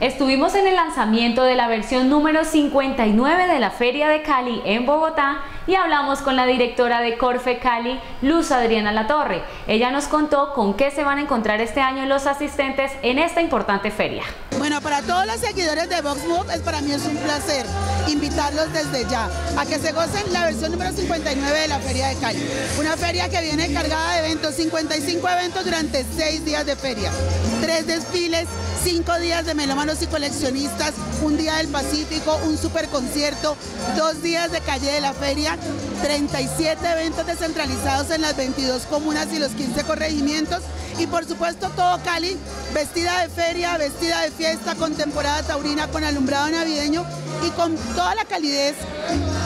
Estuvimos en el lanzamiento de la versión número 59 de la Feria de Cali en Bogotá y hablamos con la directora de Corfe Cali, Luz Adriana Latorre. Ella nos contó con qué se van a encontrar este año los asistentes en esta importante feria. Bueno, para todos los seguidores de BoxMov, para mí es un placer invitarlos desde ya a que se gocen la versión número 59 de la Feria de Cali. Una feria que viene cargada de eventos, 55 eventos durante 6 días de feria, 3 desfiles, 5 días de melómanos y coleccionistas, un día del Pacífico, un superconcierto, 2 días de calle de la feria, 37 eventos descentralizados en las 22 comunas y los 15 corregimientos y por supuesto todo Cali vestida de feria, vestida de fiesta, con temporada taurina, con alumbrado navideño y con toda la calidez,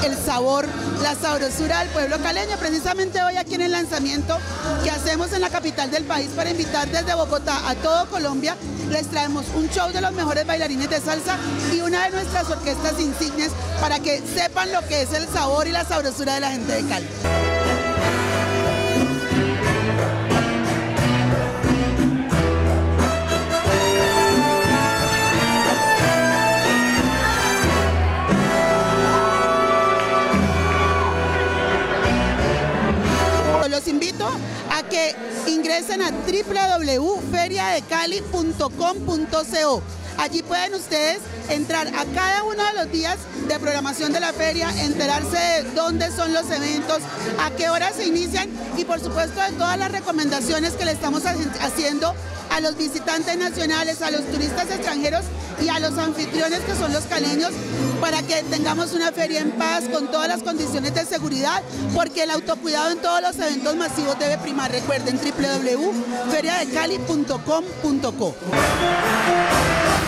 el sabor, la sabrosura del pueblo caleño. Precisamente hoy aquí en el lanzamiento que hacemos en la capital del país para invitar desde Bogotá a todo Colombia, les traemos un show de los mejores bailarines de salsa y una de nuestras orquestas insignes para que sepan lo que es el sabor y la sabrosura de la gente de Cali. Los invito a que ingresen a www.feriadecali.com.co. Allí pueden ustedes entrar a cada uno de los días de programación de la feria, enterarse de dónde son los eventos, a qué hora se inician y por supuesto de todas las recomendaciones que le estamos haciendo a los visitantes nacionales, a los turistas extranjeros y a los anfitriones que son los caleños, para que tengamos una feria en paz con todas las condiciones de seguridad, porque el autocuidado en todos los eventos masivos debe primar. Recuerden www.feriadecali.com.co.